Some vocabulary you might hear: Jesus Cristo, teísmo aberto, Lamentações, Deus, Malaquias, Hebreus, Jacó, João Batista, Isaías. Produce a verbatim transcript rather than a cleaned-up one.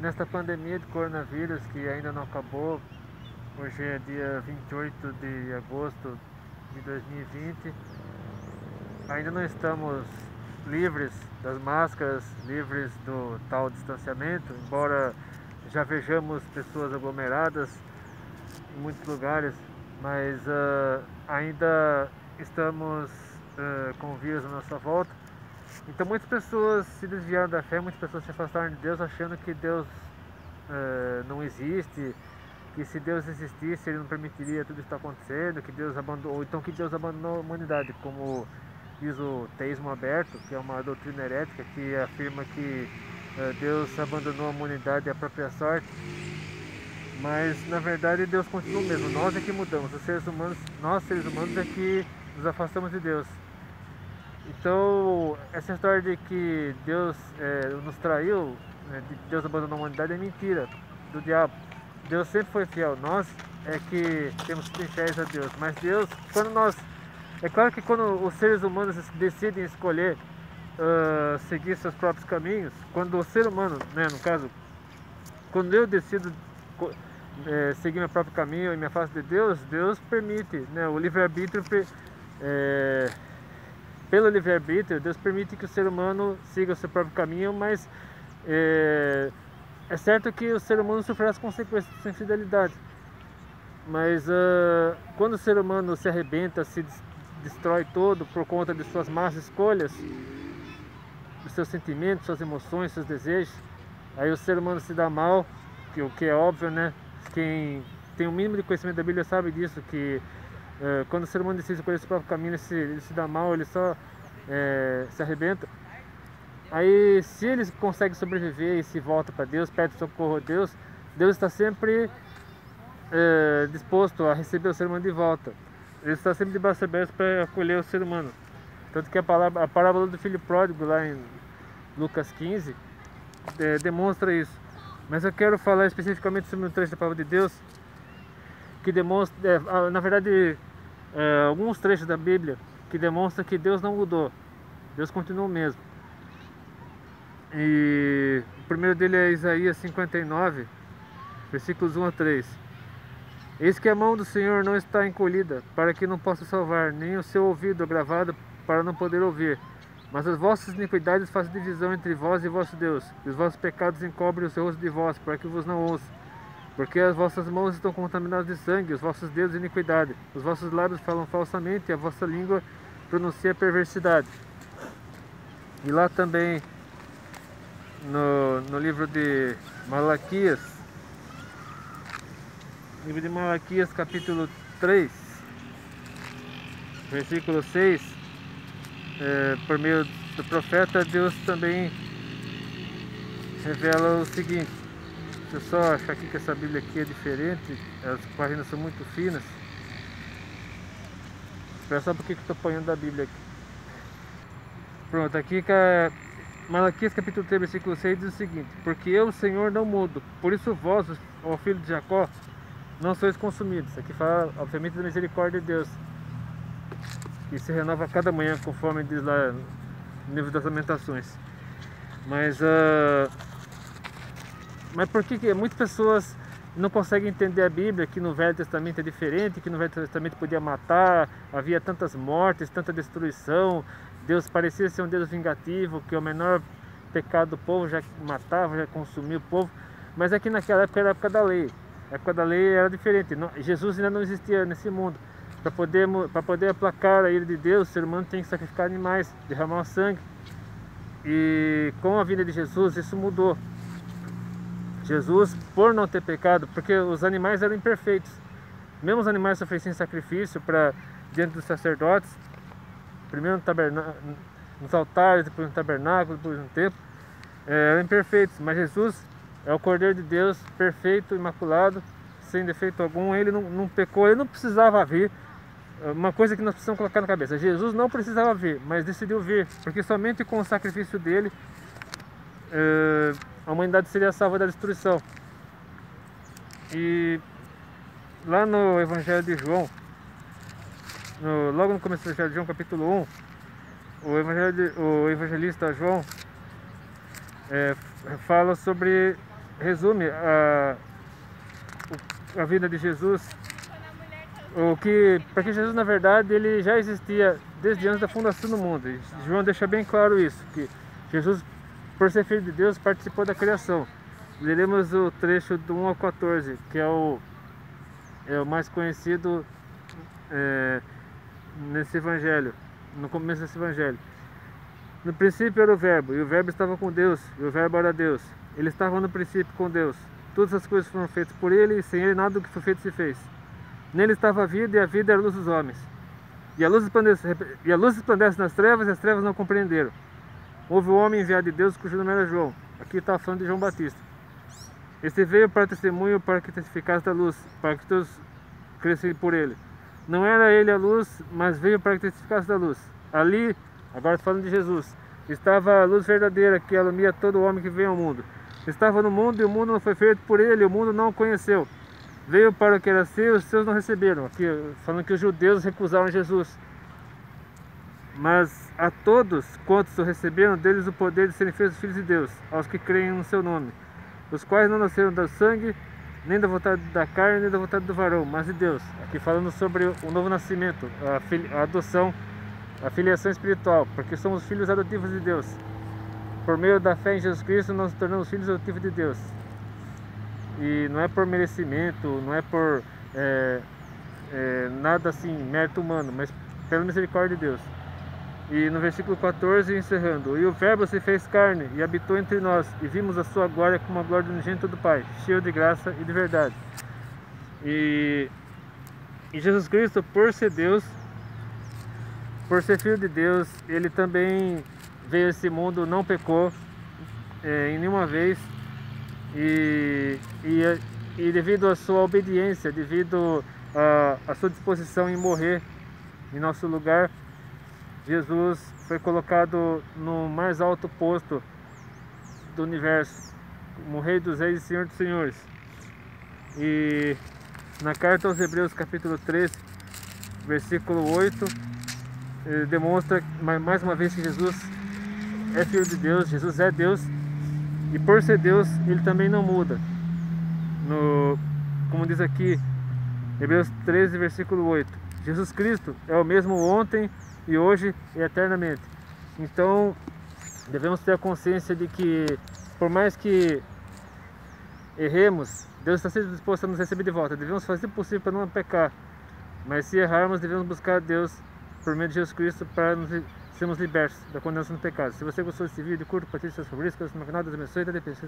Nesta pandemia de coronavírus, que ainda não acabou, hoje é dia vinte e oito de agosto de dois mil e vinte, ainda não estamos livres das máscaras, livres do tal distanciamento, embora já vejamos pessoas aglomeradas em muitos lugares, mas uh, ainda estamos uh, com o vírus à nossa volta. Então muitas pessoas se desviaram da fé, muitas pessoas se afastaram de Deus, achando que Deus uh, não existe, que se Deus existisse ele não permitiria tudo isso estar acontecendo, que Deus abandonou, ou então que Deus abandonou a humanidade, como diz o teísmo aberto, que é uma doutrina herética que afirma que uh, Deus abandonou a humanidade à própria sorte. Mas na verdade Deus continua o mesmo, nós é que mudamos, os seres humanos, nós seres humanos é que nos afastamos de Deus. Então, essa história de que Deus é, nos traiu, né, de Deus abandonou a humanidade, é mentira do diabo. Deus sempre foi fiel, nós é que temos que ser fiéis a Deus. Mas Deus, quando nós... É claro que quando os seres humanos decidem escolher uh, seguir seus próprios caminhos, quando o ser humano, né, no caso, quando eu decido é, seguir meu próprio caminho e me afasto de Deus, Deus permite, né, o livre-arbítrio... É, Pelo livre-arbítrio, Deus permite que o ser humano siga o seu próprio caminho, mas é, é certo que o ser humano sofre as consequências da sua infidelidade. Mas uh, quando o ser humano se arrebenta, se destrói todo por conta de suas más escolhas, dos seus sentimentos, suas emoções, seus desejos, aí o ser humano se dá mal, que, o que é óbvio, né? Quem tem o mínimo de conhecimento da Bíblia sabe disso, que quando o ser humano decide escolher o seu próprio caminho, ele se, ele se dá mal, ele só é, se arrebenta. Aí, se ele consegue sobreviver e se volta para Deus, pede socorro a Deus, Deus está sempre é, disposto a receber o ser humano de volta. Ele está sempre de braços abertos para acolher o ser humano. Tanto que a, palavra, a parábola do filho pródigo, lá em Lucas quinze, é, demonstra isso. Mas eu quero falar especificamente sobre um trecho da palavra de Deus, que demonstra, é, na verdade, é, alguns trechos da Bíblia que demonstram que Deus não mudou, Deus continua o mesmo. E o primeiro dele é Isaías cinquenta e nove, versículos um a três. Eis que a mão do Senhor não está encolhida, para que não possa salvar, nem o seu ouvido agravado, para não poder ouvir. Mas as vossas iniquidades fazem divisão entre vós e vosso Deus, e os vossos pecados encobrem o seu rosto de vós, para que vos não ouça. Porque as vossas mãos estão contaminadas de sangue, os vossos dedos de iniquidade, os vossos lábios falam falsamente, e a vossa língua pronuncia perversidade. E lá também, no, no livro de Malaquias, livro de Malaquias, capítulo três, versículo seis, é, por meio do profeta, Deus também revela o seguinte. Deixa eu só achar aqui que essa Bíblia aqui é diferente, as páginas são muito finas. Espera só porque que eu estou apanhando da Bíblia aqui. Pronto, aqui Malaquias capítulo três, versículo seis diz o seguinte: porque eu, Senhor, não mudo, por isso vós, ó filho de Jacó, não sois consumidos. Aqui fala, obviamente, da misericórdia de Deus, que se renova a cada manhã, conforme diz lá no livro das Lamentações. Mas... Uh... Mas por que, que muitas pessoas não conseguem entender a Bíblia, que no Velho Testamento é diferente, que no Velho Testamento podia matar, havia tantas mortes, tanta destruição, Deus parecia ser um Deus vingativo, que o menor pecado do povo já matava, já consumia o povo. Mas é que naquela época era a época da lei, a época da lei era diferente, não, Jesus ainda não existia nesse mundo. Para poder, para poder aplacar a ira de Deus, o ser humano tem que sacrificar animais, derramar sangue. E com a vinda de Jesus isso mudou. Jesus, por não ter pecado, porque os animais eram imperfeitos, mesmo os animais sofressem sacrifício para diante dos sacerdotes, primeiro no taberná... nos altares, depois no tabernáculo, depois no templo, eram imperfeitos, mas Jesus é o Cordeiro de Deus, perfeito, imaculado, sem defeito algum. Ele não, não pecou, ele não precisava vir. Uma coisa que nós precisamos colocar na cabeça: Jesus não precisava vir, mas decidiu vir, porque somente com o sacrifício dele é... a humanidade seria salva da destruição. E lá no Evangelho de João, no, logo no começo do Evangelho de João, capítulo um, o, evangelho de, o evangelista João é, fala sobre resume a, a vida de Jesus. O que, para que Jesus, na verdade, ele já existia desde antes da fundação do mundo. E João deixa bem claro isso, que Jesus, por ser filho de Deus, participou da criação. Leremos o trecho do um ao quatorze, que é o, é o mais conhecido é, nesse evangelho, no começo desse evangelho. No princípio era o Verbo, e o Verbo estava com Deus, e o Verbo era Deus. Ele estava no princípio com Deus. Todas as coisas foram feitas por ele, e sem ele nada do que foi feito se fez. Nele estava a vida, e a vida era a luz dos homens. E a luz resplandece, e a luz resplandece nas trevas, e as trevas não compreenderam. Houve um homem enviado de Deus, cujo nome era João. Aqui está falando de João Batista. Este veio para testemunho, para que testificasse da luz, para que todos crescessem por ele. Não era ele a luz, mas veio para que testificasse da luz. Ali, agora falando de Jesus, estava a luz verdadeira, que alumia todo homem que vem ao mundo. Estava no mundo, e o mundo não foi feito por ele, o mundo não o conheceu. Veio para o que era seu, os seus não receberam. Aqui, falando que os judeus recusaram Jesus. Mas a todos quantos o receberam, deles o poder de serem feitos filhos de Deus, aos que creem no seu nome, os quais não nasceram do sangue, nem da vontade da carne, nem da vontade do varão, mas de Deus. Aqui falando sobre o novo nascimento, a adoção, a filiação espiritual, porque somos filhos adotivos de Deus. Por meio da fé em Jesus Cristo, nós nos tornamos filhos adotivos de Deus. E não é por merecimento, não é por é, é, nada assim, mérito humano, mas pela misericórdia de Deus. E no versículo quatorze, encerrando: E o Verbo se fez carne e habitou entre nós, e vimos a sua glória como a glória do unigênito do Pai, cheio de graça e de verdade. E, e Jesus Cristo, por ser Deus, por ser Filho de Deus, ele também veio a esse mundo, não pecou é, em nenhuma vez. E, e, e devido à sua obediência, devido à sua disposição em morrer em nosso lugar, Jesus foi colocado no mais alto posto do universo, como Rei dos Reis e Senhor dos Senhores. E na carta aos Hebreus, capítulo treze, versículo oito, ele demonstra mais uma vez que Jesus é Filho de Deus, Jesus é Deus. E por ser Deus, ele também não muda. No, como diz aqui, Hebreus treze, versículo oito. Jesus Cristo é o mesmo ontem e hoje e eternamente. Então, devemos ter a consciência de que, por mais que erremos, Deus está sempre disposto a nos receber de volta. Devemos fazer o possível para não pecar. Mas se errarmos, devemos buscar a Deus por meio de Jesus Cristo para nos sermos libertos da condenação do pecado. Se você gostou desse vídeo, curta, compartilhe, seus favoritos, que no canal das menções da D P C.